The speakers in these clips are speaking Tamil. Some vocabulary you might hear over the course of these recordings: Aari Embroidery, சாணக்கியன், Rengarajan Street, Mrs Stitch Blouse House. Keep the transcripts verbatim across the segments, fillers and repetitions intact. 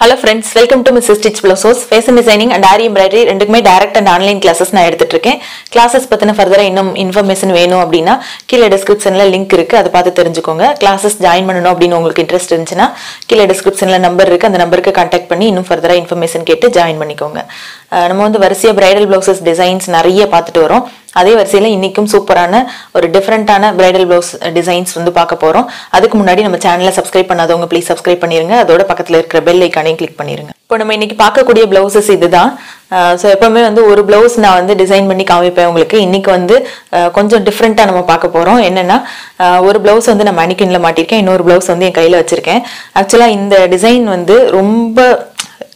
Hello friends, welcome to Mrs Stitch Blouse House. Fashion Designing and Aari Embroidery rendukume direct and online classes na eduthittiruken. Classes pathina further innum information venum appadina keela description la link irukku adha paathu therinjikonga. Classes join பண்ணனும் அப்படினு உங்களுக்கு interest இருந்துச்சுனா கீழ description la number இருக்கு அந்த நம்பருக்கு कांटेक्ट பண்ணி இன்னும் further information கேட்டு join பண்ணிக்கோங்க. நம்ம வந்து வரிசையா bridal blouses designs நிறைய பார்த்துட்டு வரோம். அதே வரிசையில இன்னைக்கும் சூப்பரான ஒரு டிஃபரண்டான bridal blouse designs வந்து பார்க்க போறோம். அதுக்கு முன்னாடி நம்ம சேனலை subscribe பண்ணாதவங்க please subscribe பண்ணிருங்க. அதோட பக்கத்துல இருக்கிற bell icon-ஐ click பண்ணிருங்க. இப்போ நம்ம இன்னைக்கு பார்க்க கூடிய blouses இதுதான். சோ எப்பவுமே வந்து ஒரு blouse நான் வந்து டிசைன் பண்ணி காமிப்பேன் உங்களுக்கு. இன்னைக்கு வந்து கொஞ்சம் டிஃபரண்டா நம்ம பார்க்க போறோம். என்னன்னா ஒரு blouse வந்து நான் mannequin-ல மாட்டிருக்கேன். இன்னொரு blouse வந்து என் கையில வச்சிருக்கேன். actually இந்த design வந்து ரொம்ப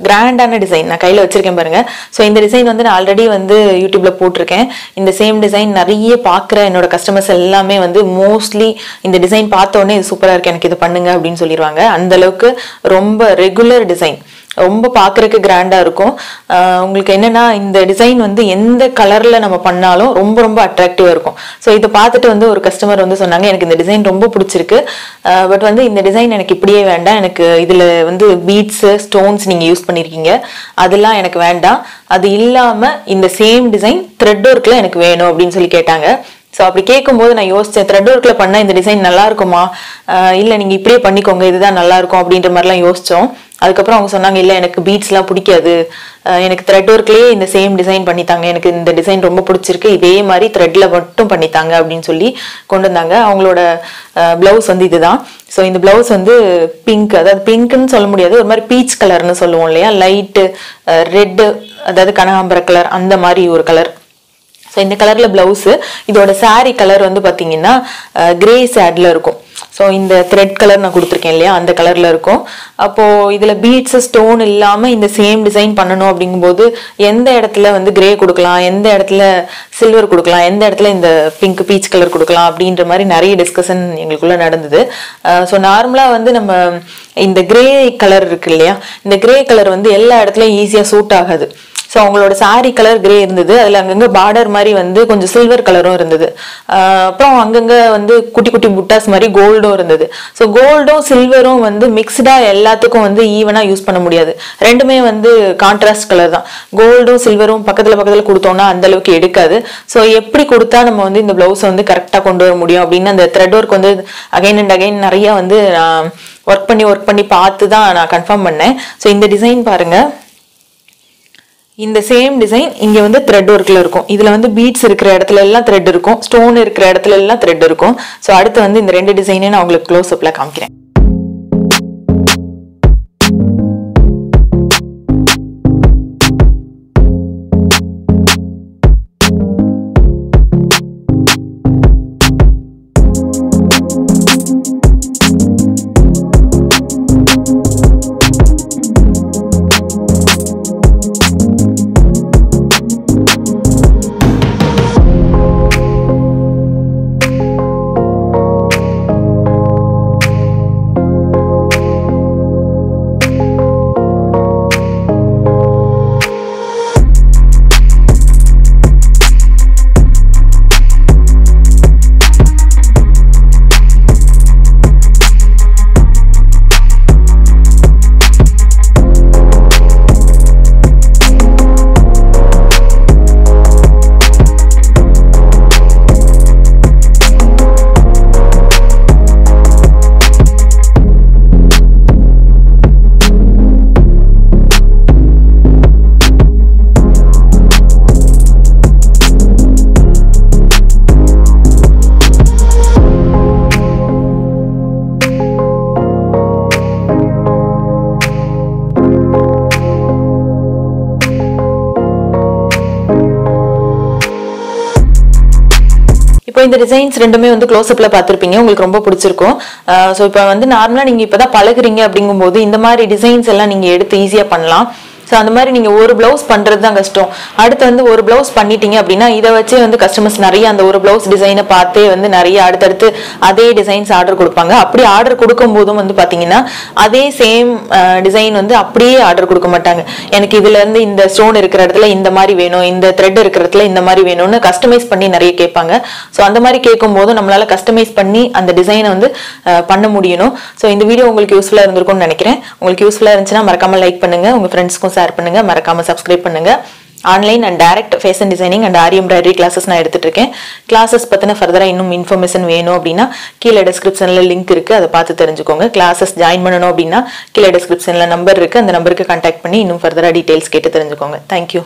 grand ana design na kaiyila vechiruken parunga so indha design vandu na already vandu youtube la potiruken indha same design nariya paakra enoda customers ellame vandu mostly indha design paathone idu super ah irukku enakku idu pannunga appdin solliruvaanga andha lavukku romba regular design ரொம்ப பாக்குறதுக்கு கிராண்டா இருக்கும். உங்களுக்கு என்னன்னா இந்த டிசைன் வந்து எந்த கலர்ல நம்ம பண்ணாலும் ரொம்ப ரொம்ப அட்ராக்டிவா இருக்கும். சோ இத பார்த்துட்டு வந்து ஒரு கஸ்டமர் வந்து சொன்னாங்க எனக்கு இந்த டிசைன் ரொம்ப பிடிச்சிருக்கு. பட் வந்து இந்த டிசைன் எனக்கு இப்படியே வேண்டாம். எனக்கு இதுல வந்து பீட்ஸ், ஸ்டோன்ஸ் நீங்க யூஸ் பண்ணிருக்கீங்க. அதெல்லாம் எனக்கு வேண்டாம். அது இல்லாம இந்த சேம் டிசைன் த்ரெட் வர்க்ல எனக்கு வேணும் அப்படினு சொல்லி கேட்டாங்க. சோ அப்படி கேக்கும்போது நான் யோசிச்சேன் thread workல பண்ணா இந்த டிசைன் நல்லா இருக்குமா இல்ல நீங்க இப்படியே பண்ணிக்கோங்க இதுதான் நல்லா இருக்கும் அப்படிங்கற மாதிரி எல்லாம் யோசிச்சோம். அதுக்கு அப்புறம் அவங்க சொன்னாங்க இல்ல எனக்கு பீட்ஸ்லாம் பிடிக்காது எனக்கு thread workலயே இந்த சேம் டிசைன் பண்ணிட்டாங்க எனக்கு இந்த டிசைன் ரொம்ப பிடிச்சிருக்கு இதே மாதிரி threadல மட்டும் பண்ணிட்டாங்க அப்படினு சொல்லி கொண்டு வந்தாங்க. அவங்களோட blouse வந்து இதுதான். சோ இந்த blouse வந்து pink அதாவது pinkனு சொல்ல முடியாது ஒரு மாதிரி peach கலர்னு சொல்லுவோம் இல்லையா லைட் ரெட் அதாவது கனகாம்பர கலர் அந்த மாதிரி ஒரு கலர். சோ இந்த கலர்ல blouse இதோட saree கலர் வந்து பாத்தீங்கன்னா grey shade ல இருக்கும். சோ இந்த thread கலர் நான் கொடுத்திருக்கேன் இல்லையா அந்த கலர்ல இருக்கும். அப்போ இதுல beads stone இல்லாம இந்த சேம் டிசைன் பண்ணனும் அப்படிங்கும்போது எந்த இடத்துல வந்து grey கொடுக்கலாம் எந்த இடத்துல silver கொடுக்கலாம் எந்த இடத்துல இந்த pink peach கலர் கொடுக்கலாம் அப்படின்ற மாதிரி நிறைய டிஸ்கஷன் எங்களுக்குள்ள நடந்துது. சோ நார்மலா வந்து நம்ம இந்த grey கலர் இருக்கு இல்லையா இந்த grey கலர் வந்து எல்லா இடத்துலயும் ஈஸியா சூட் ஆகாது. சோ அவங்களோட saree கலர் grey இருந்தது. அதுல அங்கங்க border மாதிரி வந்து கொஞ்சம் silver கலரும் இருந்தது. அப்புறம் அங்கங்க வந்து குட்டி குட்டி புட்டாஸ் மாதிரி goldம் இருந்தது. சோ goldம் silverம் வந்து mixed-ஆ எல்லாத்துக்கும் வந்து ஈவனா யூஸ் பண்ண முடியாது. ரெண்டுமே வந்து contrast கலர் தான். goldம் silverம் பக்கத்துல பக்கத்துல கொடுத்தோம்னா அந்த அளவுக்கு எடுக்காது. சோ எப்படி கொடுத்தா நம்ம வந்து இந்த blouse வந்து கரெக்ட்டா கொண்டு வர முடியும் அப்படினா அந்த thread work வந்து again and again நிறைய வந்து work பண்ணி work பண்ணி பார்த்து தான் நான் கன்ஃபார்ம் பண்ணேன். சோ இந்த டிசைன் பாருங்க. இந்த சேம் டிசைன் இங்க வந்து த்ரெட் workல இருக்கும். இதுல வந்து பீட்ஸ் இருக்கிற இடத்துல எல்லாம் த்ரெட் இருக்கும். ஸ்டோன் இருக்கிற இடத்துல எல்லாம் த்ரெட் இருக்கும். சோ அடுத்து வந்து இந்த ரெண்டு டிசைனையும் நான் உங்களுக்கு க்ளோஸ் அப்ல காமிக்கிறேன். இந்த டிசைன்ஸ் ரெண்டுமே வந்து க்ளோஸ் அப்ல பாத்திருப்பீங்க உங்களுக்கு ரொம்ப பிடிச்சிருக்கும். சோ இப்போ வந்து நார்மலா நீங்க இப்போதான் பழகுறீங்க அப்படிங்கும்போது இந்த மாதிரி டிசைன்ஸ் எல்லாம் நீங்க எடுத்து ஈஸியா பண்ணலாம். So அந்த மாதிரி நீங்க ஒரு blouse பண்றது தான் கஷ்டம். அடுத்து வந்து ஒரு blouse பண்ணிட்டீங்க அப்படினா இத வச்சே வந்து கஸ்டமர்ஸ் நிறைய அந்த ஒரு blouse டிசைனை பார்த்தே வந்து நிறைய அடுத்து அடுத்து அதே டிசைன்ஸ் ஆர்டர் கொடுப்பாங்க. அப்படி ஆர்டர் கொடுக்கும்போது வந்து பாத்தீங்கன்னா அதே சேம் டிசைன் வந்து அப்படியே ஆர்டர் கொடுக்க மாட்டாங்க. எனக்கு இதுல இருந்து இந்த ஸ்டோன் இருக்கிற இடத்துல இந்த மாதிரி வேணும், இந்த த்ரெட் இருக்கிற இடத்துல இந்த மாதிரி வேணும்னு கஸ்டமைஸ் பண்ணி நிறைய கேட்பாங்க. சோ அந்த மாதிரி கேட்கும்போது நம்மளால கஸ்டமைஸ் பண்ணி அந்த டிசைனை வந்து பண்ண முடியணும். சோ இந்த வீடியோ உங்களுக்கு யூஸ்ஃபுல்லா இருந்திருக்கும்னு நினைக்கிறேன். உங்களுக்கு யூஸ்ஃபுல்லா இருந்துச்சுனா மறக்காம லைக் பண்ணுங்க, உங்க ஃப்ரெண்ட்ஸ்க்கும் ஷேர் பண்ணுங்க, மறக்காம சப்ஸ்கிரைப் பண்ணுங்க. Online and direct fashion designing and aari embroidery classes நான் எடுத்துட்டு இருக்கேன். கிளாஸஸ் பத்தின ஃபர்தரா இன்னும் இன்ஃபர்மேஷன் வேணும் அப்படின்னா கீழே டிஸ்கிரிப்ஷன்ல லிங்க் இருக்கு, அதை பார்த்து தெரிஞ்சுக்கோங்க. கிளாஸஸ் ஜாயின் பண்ணணும் அப்படின்னா கீழே டிஸ்கிரிப்ஷன்ல நம்பர் இருக்கு, அந்த நம்பருக்கு கான்டாக்ட் பண்ணி இன்னும் ஃபர்தரா டீடைல்ஸ் கேட்டு தெரிஞ்சுக்கோங்க. தேங்க்யூ.